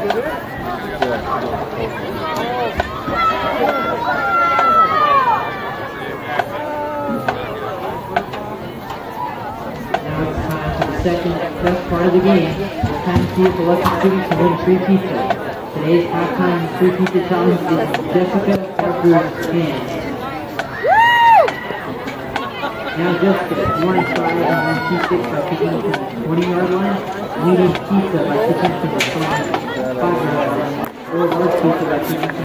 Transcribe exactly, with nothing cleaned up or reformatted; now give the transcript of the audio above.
Second best part of the game, time to see if Alexis City can win free pizza. Today's halftime free pizza challenge is Jessica Harper's hand. Now Jessica, one star and one two six by picking up from the twenty yard line, leading pizza by picking up from the five yard line, or large pizza by picking up